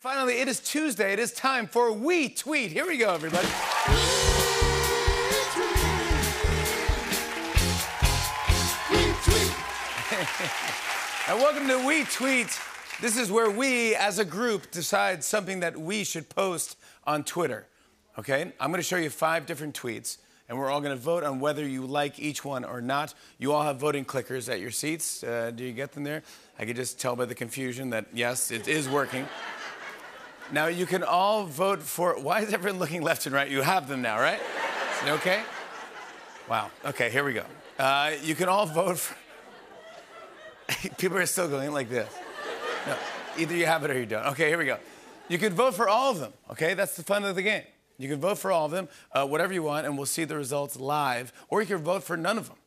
Finally, it is Tuesday. It is time for We Tweet. Here we go, everybody. We tweet. We tweet. And welcome to We Tweet. This is where we, as a group, decide something that we should post on Twitter. Okay? I'm going to show you 5 different tweets, and we're all going to vote on whether you like each one or not. You all have voting clickers at your seats. Do you get them there? I could just tell by the confusion that, yes, it is working. Now, you can all vote for... Why is everyone looking left and right? You have them now, right? Is it okay? Wow. Okay, here we go. You can all vote for... People are still going like this. No, either you have it or you don't. Okay, here we go. You can vote for all of them, okay? That's the fun of the game. You can vote for all of them, whatever you want, and we'll see the results live. Or you can vote for none of them.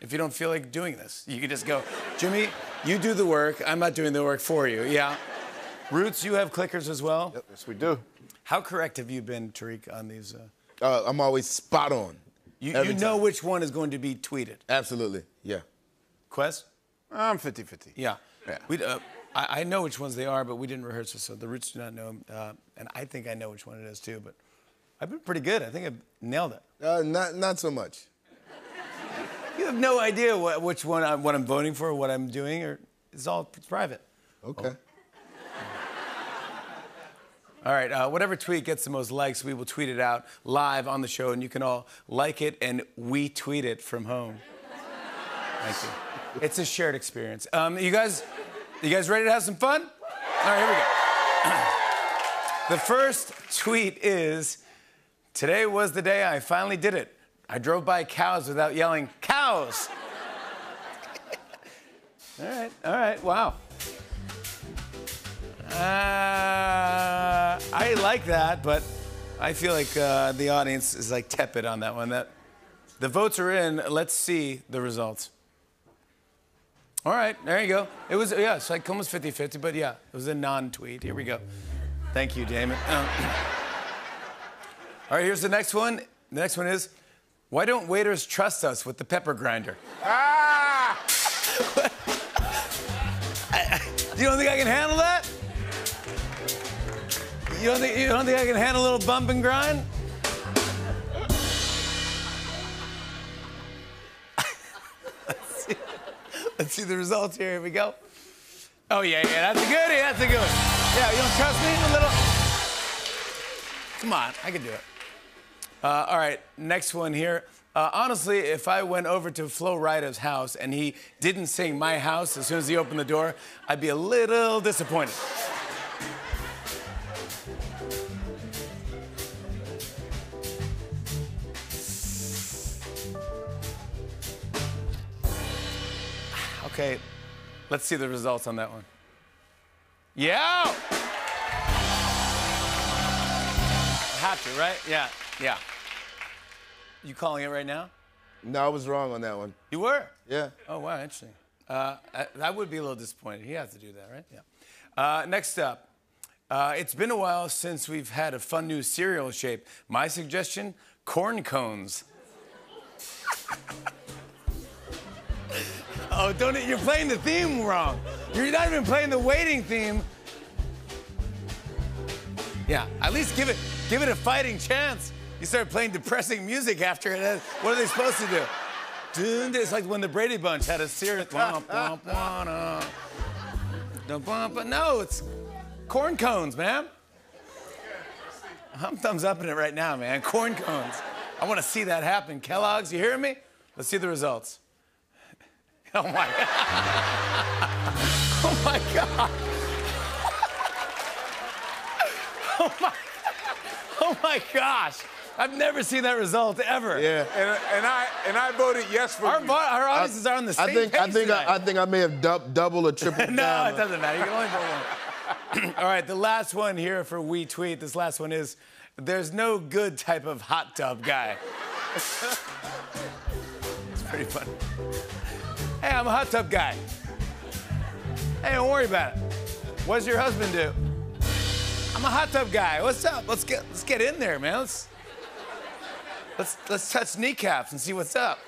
If you don't feel like doing this, you can just go, Jimmy, you do the work. I'm not doing the work for you, yeah? Roots, you have clickers as well? Yep, yes, we do. How correct have you been, Tariq, on these? I'm always spot on. You know time. Which one is going to be tweeted? Absolutely, yeah. Quest? I'm 50-50. Yeah. I know which ones they are, but we didn't rehearse it, so the Roots do not know. And I think I know which one it is, too, but I've been pretty good. I think I've nailed it. Not so much. You have no idea which one I'm voting for, what I'm doing, or it's all private. Okay. Oh. All right, whatever tweet gets the most likes, we will tweet it out live on the show, and you can all like it, and we tweet it from home. Thank you. It's a shared experience. You guys ready to have some fun? All right, here we go. The first tweet is, today was the day I finally did it. I drove by cows without yelling, cows! All right, wow. I like that, but I feel like the audience is like tepid on that one. The votes are in. Let's see the results. All right, there you go. It was, yeah, it's like almost 50-50, but yeah, it was a non-tweet. Here we go. Thank you, Damon. All right, here's the next one. The next one is, why don't waiters trust us with the pepper grinder? Ah! You don't think I can handle that? You don't think I can handle a little bump and grind? Let's see the results here. Here we go. Oh, yeah, that's a goodie. That's a good one. Yeah, you don't trust me? A little... Come on, I can do it. All right, next one here. Honestly, if I went over to Flo Rida's house and he didn't sing My House as soon as he opened the door, I'd be a little disappointed. Okay, let's see the results on that one. Yeah! Have to, right? Yeah. You calling it right now? No, I was wrong on that one. You were? Yeah. Oh, wow, interesting. I would be a little disappointed. He has to do that, right? Yeah. Next up, it's been a while since we've had a fun new cereal shape. My suggestion, corn cones. Oh, you're playing the theme wrong. You're not even playing the waiting theme. Yeah, at least give it a fighting chance. You start playing depressing music after it. What are they supposed to do? It's like when the Brady Bunch had a serious... No, it's corn cones, man. I'm thumbs upping it right now, man. Corn cones. I want to see that happen. Kellogg's, you hearing me? Let's see the results. Oh, my God. Oh, my God. Oh, my gosh. I've never seen that result, ever. Yeah. And I voted yes for you. Our audiences are on the same page I think I may have double or triple. No, it doesn't matter. You can only vote one. All right, the last one here for We Tweet. This last one is, there's no good type of hot tub guy. It's pretty funny. Hey, I'm a hot tub guy. Hey, don't worry about it. What does your husband do? I'm a hot tub guy. What's up? Let's get in there, man. Let's touch kneecaps and see what's up.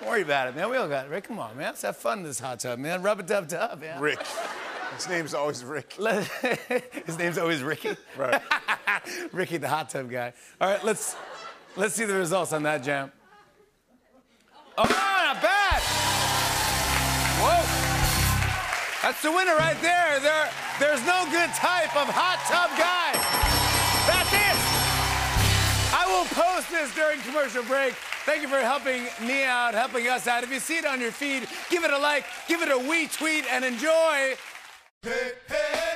Don't worry about it, man. We all got it, Rick. Come on, man. Let's have fun in this hot tub, man. Rub-a-dub-dub, man. Rick. His name's always Rick. His name's always Ricky? Right. Ricky, the hot tub guy. All right, let's see the results on that jam. Oh, not bad! Whoa. That's the winner right there. There's no good type of hot tub guy. That's it. I will post this during commercial break. Thank you for helping me out, helping us out. If you see it on your feed, give it a like, give it a WeTweet, and enjoy. Hey, hey.